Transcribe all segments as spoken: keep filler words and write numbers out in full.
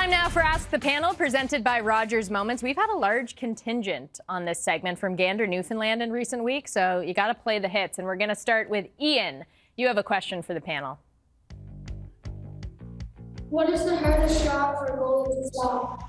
Time now for Ask the Panel, presented by Rogers Moments. We've had a large contingent on this segment from Gander, Newfoundland in recent weeks, so you got to play the hits. And we're going to start with Ian. You have a question for the panel. What is the hardest shot for a goalie to stop?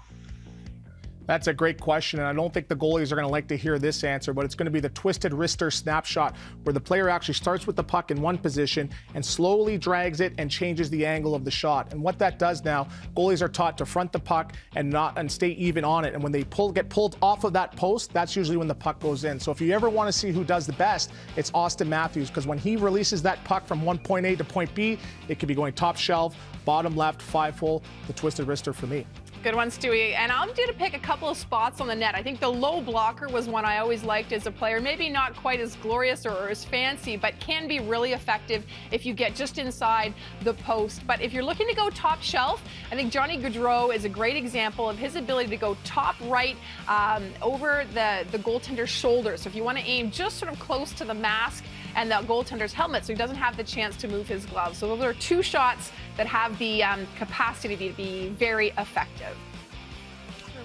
That's a great question, and I don't think the goalies are going to like to hear this answer, but it's going to be the twisted wrister snapshot, where the player actually starts with the puck in one position and slowly drags it and changes the angle of the shot. And what that does now, goalies are taught to front the puck and not and stay even on it. And when they pull get pulled off of that post, that's usually when the puck goes in. So if you ever want to see who does the best, it's Austin Matthews, because when he releases that puck from point A to point B, it could be going top shelf, bottom left, five hole, the twisted wrister for me. Good one, Stewie. And I'm going to pick a couple of spots on the net. I think the low blocker was one I always liked as a player. Maybe not quite as glorious or, or as fancy, but can be really effective if you get just inside the post. But if you're looking to go top shelf, I think Johnny Gaudreau is a great example of his ability to go top right um, over the, the goaltender's shoulder. So if you want to aim just sort of close to the mask and the goaltender's helmet, so he doesn't have the chance to move his gloves. So those are two shots that have the um, capacity to be very effective.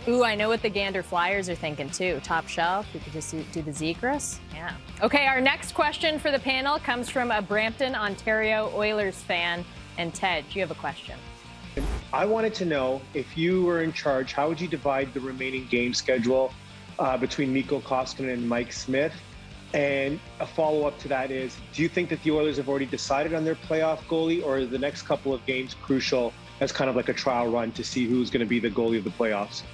Ooh, I know what the Gander Flyers are thinking too. Top shelf, you could just do the Zegras. Yeah. Okay, our next question for the panel comes from a Brampton, Ontario Oilers fan. And Ted, you have a question. I wanted to know, if you were in charge, how would you divide the remaining game schedule uh, between Mikko Koskinen and Mike Smith? And a follow-up to that is, do you think that the Oilers have already decided on their playoff goalie, or are the next couple of games crucial as kind of like a trial run to see who's going to be the goalie of the playoffs?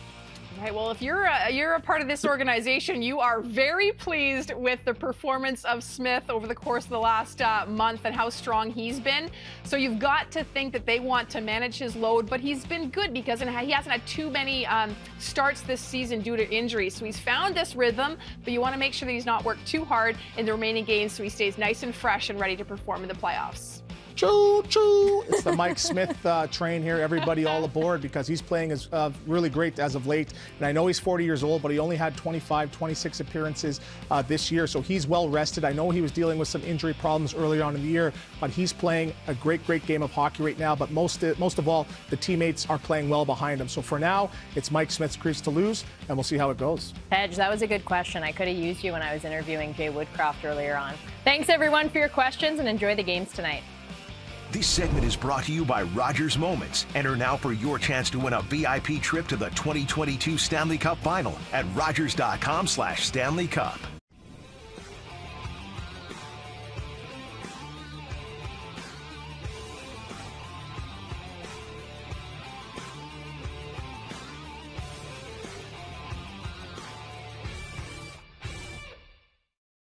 Right, well, if you're a, you're a part of this organization, you are very pleased with the performance of Smith over the course of the last uh, month and how strong he's been. So you've got to think that they want to manage his load, but he's been good because he hasn't had too many um, starts this season due to injuries. So he's found this rhythm, but you want to make sure that he's not worked too hard in the remaining games so he stays nice and fresh and ready to perform in the playoffs. Choo choo! It's the Mike Smith uh, train here. Everybody all aboard, because he's playing as uh, really great as of late. And I know he's forty years old, but he only had twenty-five, twenty-six appearances uh, this year, so he's well rested. I know he was dealing with some injury problems earlier on in the year, but he's playing a great, great game of hockey right now. But most, uh, most of all, the teammates are playing well behind him. So for now, it's Mike Smith's crease to lose, and we'll see how it goes. Hedge, that was a good question. I could have used you when I was interviewing Jay Woodcroft earlier on. Thanks everyone for your questions, and enjoy the games tonight. This segment is brought to you by Rogers Moments. Enter now for your chance to win a V I P trip to the twenty twenty-two Stanley Cup Final at Rogers dot com slash Stanley Cup.